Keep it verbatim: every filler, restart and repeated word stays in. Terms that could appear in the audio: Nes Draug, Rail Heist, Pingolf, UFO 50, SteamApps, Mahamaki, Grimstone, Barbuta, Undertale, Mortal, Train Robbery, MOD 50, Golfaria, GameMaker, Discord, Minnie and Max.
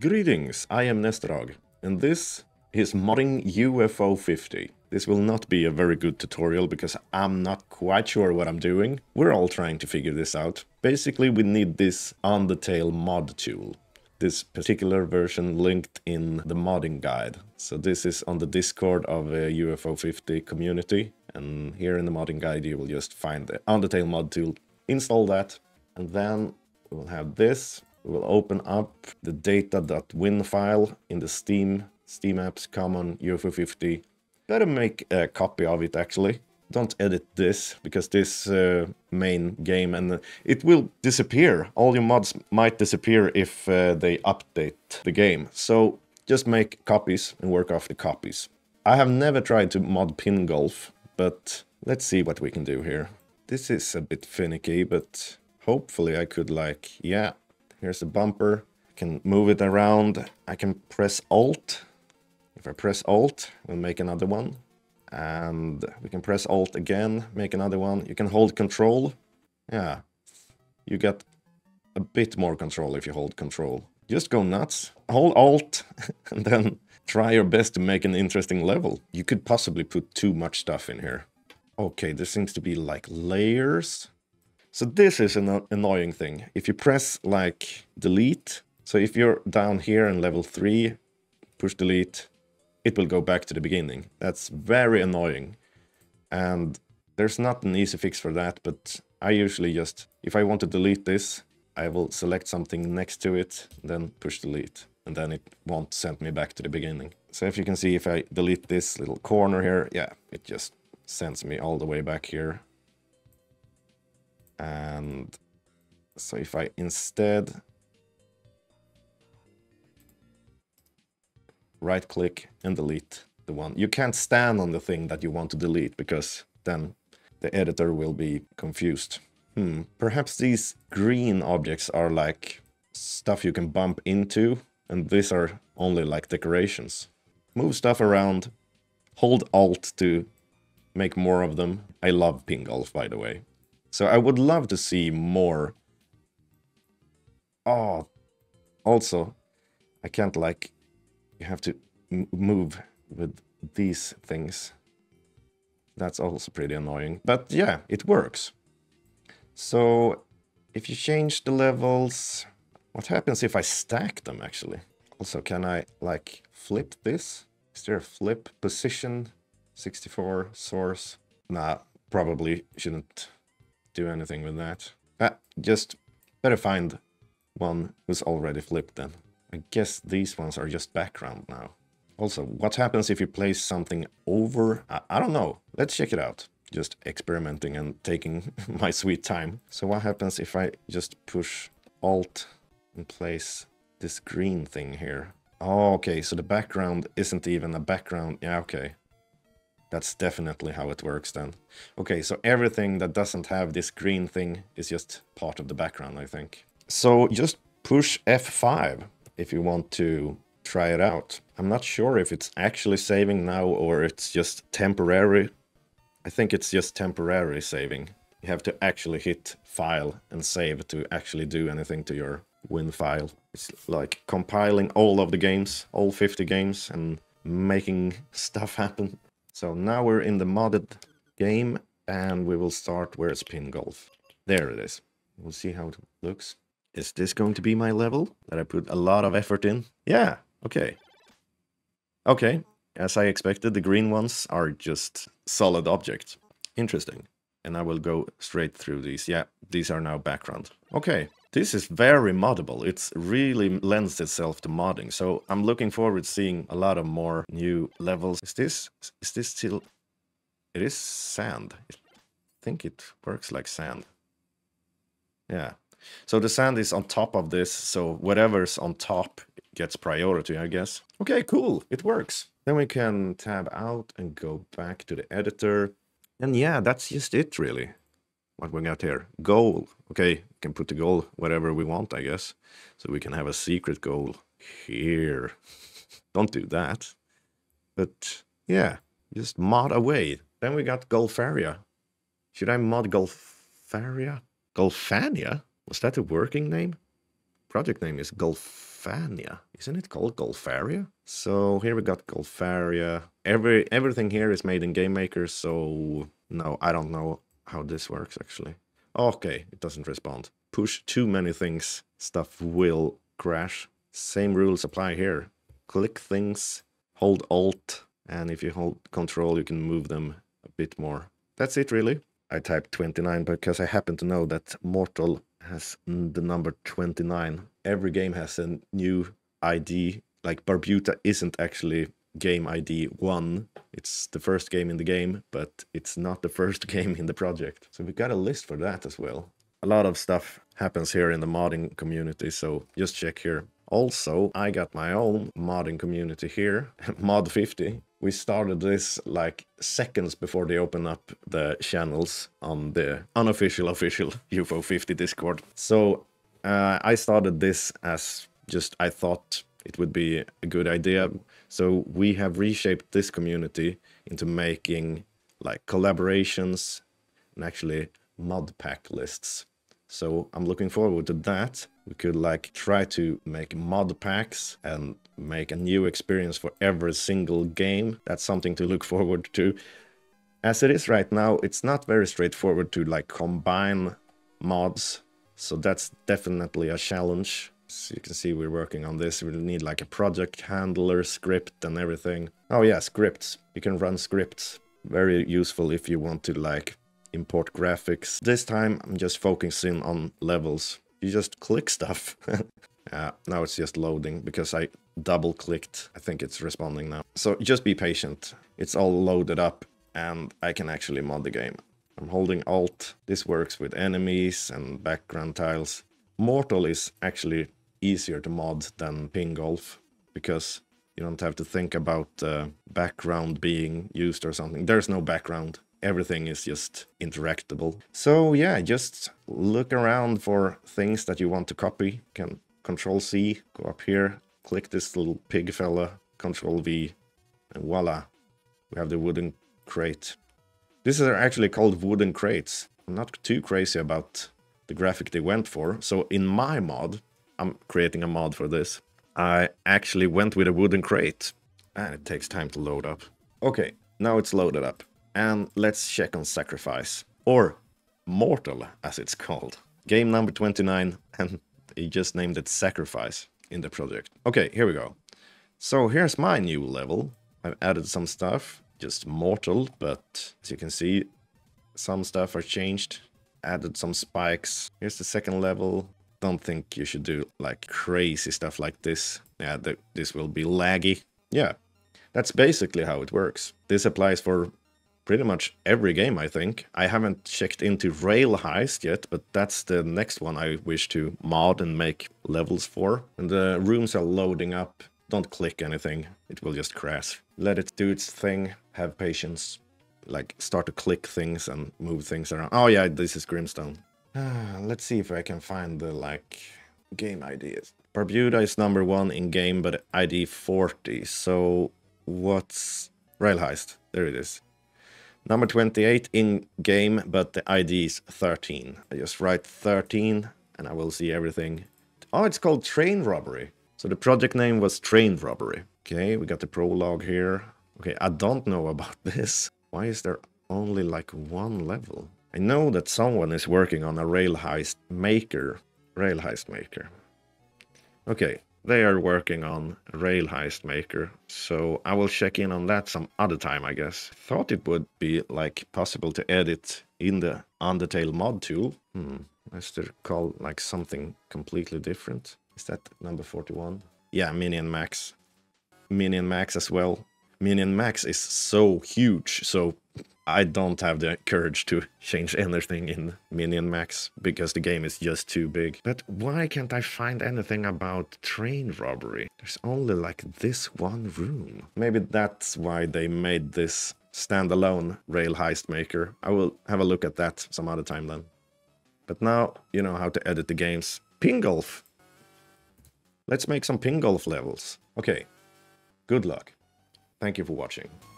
Greetings, I am Nes Draug, and this is modding U F O fifty. This will not be a very good tutorial because I'm not quite sure what I'm doing. We're all trying to figure this out. Basically, we need this Undertale mod tool. This particular version linked in the modding guide. So this is on the Discord of a U F O fifty community. And here in the modding guide, you will just find the Undertale mod tool. Install that, and then we'll have this. We'll open up the data.win file in the Steam, SteamApps, common, U F O fifty. Gotta make a copy of it, actually. Don't edit this, because this uh, main game, and it will disappear. All your mods might disappear if uh, they update the game. So just make copies and work off the copies. I have never tried to mod Pingolf, but let's see what we can do here. This is a bit finicky, but hopefully I could, like, yeah. Here's the bumper. I can move it around. I can press Alt. If I press Alt, we'll make another one. And we can press Alt again, make another one. You can hold Control. Yeah. You get a bit more control if you hold Control. Just go nuts. Hold Alt and then try your best to make an interesting level. You could possibly put too much stuff in here. Okay, there seems to be like layers. So this is an annoying thing. If you press, like, delete, so if you're down here in level three, push delete, it will go back to the beginning. That's very annoying. And there's not an easy fix for that, but I usually just, if I want to delete this, I will select something next to it, then push delete, and then it won't send me back to the beginning. So if you can see, if I delete this little corner here, yeah, it just sends me all the way back here. And so if I instead right-click and delete the one. You can't stand on the thing that you want to delete because then the editor will be confused. Hmm. Perhaps these green objects are like stuff you can bump into, and these are only like decorations. Move stuff around, hold Alt to make more of them. I love Pingolf, by the way. So I would love to see more. Oh, also, I can't, like, you have to m move with these things. That's also pretty annoying. But yeah, it works. So if you change the levels, what happens if I stack them, actually? Also, can I, like, flip this? Is there a flip position? sixty-four, source? Nah, probably shouldn't do anything with that. Ah, just better find one who's already flipped then. I guess these ones are just background now. Also, what happens if you place something over? I, I don't know. Let's check it out. Just experimenting and taking my sweet time. So what happens if I just push Alt and place this green thing here? Oh, okay, so the background isn't even a background. Yeah, okay. That's definitely how it works then. Okay, so everything that doesn't have this green thing is just part of the background, I think. So just push F five if you want to try it out. I'm not sure if it's actually saving now or it's just temporary. I think it's just temporary saving. You have to actually hit file and save to actually do anything to your win file. It's like compiling all of the games, all fifty games, and making stuff happen. So now we're in the modded game, and we will start, where's Pingolf? There it is. We'll see how it looks. Is this going to be my level that I put a lot of effort in? Yeah, okay. Okay, as I expected, the green ones are just solid objects. Interesting. And I will go straight through these. Yeah, these are now background. Okay, this is very moddable. It's really lends itself to modding. So I'm looking forward to seeing a lot of more new levels. Is this, is this still, it is sand. I think it works like sand. Yeah. So the sand is on top of this. So whatever's on top gets priority, I guess. Okay, cool. It works. Then we can tab out and go back to the editor. And yeah, that's just it really. What we got here, goal. Okay, we can put the goal whatever we want, I guess. So we can have a secret goal here. Don't do that. But yeah, just mod away. Then we got Golfaria. Should I mod Golfaria? Golfania? Was that a working name? Project name is Golf Golfania. Isn't it called Golfaria? So here we got Golfaria. Every, everything here is made in GameMaker, so no, I don't know how this works, actually. Okay, it doesn't respond. Push too many things, stuff will crash. Same rules apply here. Click things, hold Alt, and if you hold Control, you can move them a bit more. That's it, really. I typed twenty-nine because I happen to know that Mortal has the number twenty-nine. Every game has a new I D. Like, Barbuta isn't actually game I D one. It's the first game in the game, but it's not the first game in the project. So we got a list for that as well. A lot of stuff happens here in the modding community, so just check here. Also, I got my own modding community here, Mod fifty. We started this like seconds before they open up the channels on the unofficial official U F O fifty Discord. So uh, I started this as just I thought it would be a good idea. So we have reshaped this community into making like collaborations and actually mod pack lists. So I'm looking forward to that. We could like try to make mod packs and make a new experience for every single game. That's something to look forward to. As it is right now, it's not very straightforward to like combine mods. So that's definitely a challenge. So you can see we're working on this. We'll need like a project handler, script and everything. Oh yeah, scripts. You can run scripts. Very useful if you want to like import graphics. This time I'm just focusing on levels. You just click stuff. uh, now it's just loading because I double clicked. I think it's responding now. So just be patient. It's all loaded up and I can actually mod the game. I'm holding Alt. This works with enemies and background tiles. Mortal is actually easier to mod than Pingolf because you don't have to think about uh, background being used or something. There's no background. Everything is just interactable. So yeah, just look around for things that you want to copy. You can Control C, go up here, click this little pig fella, Control V, and voila, we have the wooden crate. These are actually called wooden crates. I'm not too crazy about the graphic they went for. So in my mod, I'm creating a mod for this. I actually went with a wooden crate, and it takes time to load up. Okay, now it's loaded up. And let's check on Sacrifice, or Mortal as it's called. Game number twenty-nine, and he just named it Sacrifice in the project. Okay, here we go. So here's my new level. I've added some stuff, just Mortal, but as you can see, some stuff are changed. Added some spikes. Here's the second level. Don't think you should do like crazy stuff like this. Yeah, th this will be laggy. Yeah, that's basically how it works. This applies for pretty much every game, I think. I haven't checked into Rail Heist yet, but that's the next one I wish to mod and make levels for. And the rooms are loading up. Don't click anything. It will just crash. Let it do its thing. Have patience. Like, start to click things and move things around. Oh yeah, this is Grimstone. Ah, let's see if I can find the, like, game ideas. Barbuda is number one in game, but I D forty. So, what's... Rail Heist. There it is. Number twenty-eight in game, but the I D is thirteen. I just write thirteen and I will see everything. Oh, it's called Train Robbery. So the project name was Train Robbery. Okay, we got the prologue here. Okay, I don't know about this. Why is there only like one level? I know that someone is working on a Rail Heist Maker. Rail Heist Maker. Okay, they are working on Rail Heist Maker, so I will check in on that some other time, I guess. Thought it would be like possible to edit in the Undertale mod tool. Hmm, is there called like something completely different? Is that number forty-one? Yeah, Minnie and Max. Minnie and Max as well. Minnie and Max is so huge, so I don't have the courage to change anything in Minnie and Max because the game is just too big. But why can't I find anything about Train Robbery? There's only like this one room. Maybe that's why they made this standalone Rail Heist Maker. I will have a look at that some other time then. But now you know how to edit the games. Pingolf! Let's make some Pingolf levels. Okay, good luck. Thank you for watching.